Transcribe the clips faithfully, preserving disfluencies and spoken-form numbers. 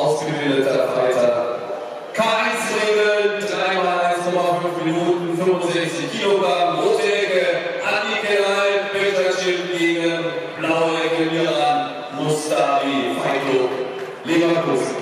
ausgebildeter Fighter. K eins Regel, drei mal eins Komma fünf Minuten, fünfundsechzig Kilogramm, rote Ecke, Andi Kerlein, Peterschin gegen blaue Ecke, Miran Mustafi, Feito, Leverkusen.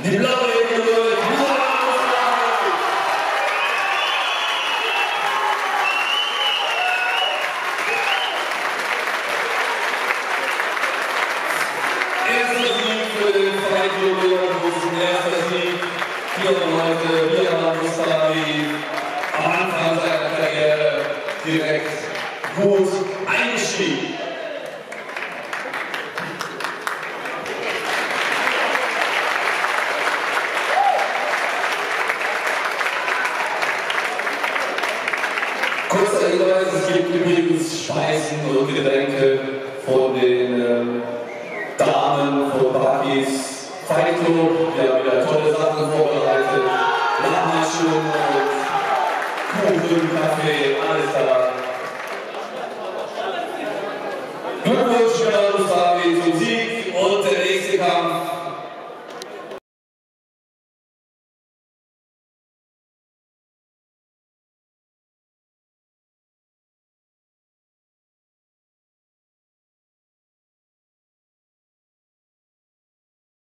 Die blaue Ebene, erster Sieg für den Verein Globus, erster Sieg hier heute, Miran Mustafi, am Anfang seiner Karriere direkt gut eingestiegen. Kurzer Hinweis, es gibt übrigens Speisen und Getränke von den ähm, Damen von Babis Feito. Wir haben wieder tolle Sachen vorbereitet. Lahmacun und Kuchen, Kaffee, alles da.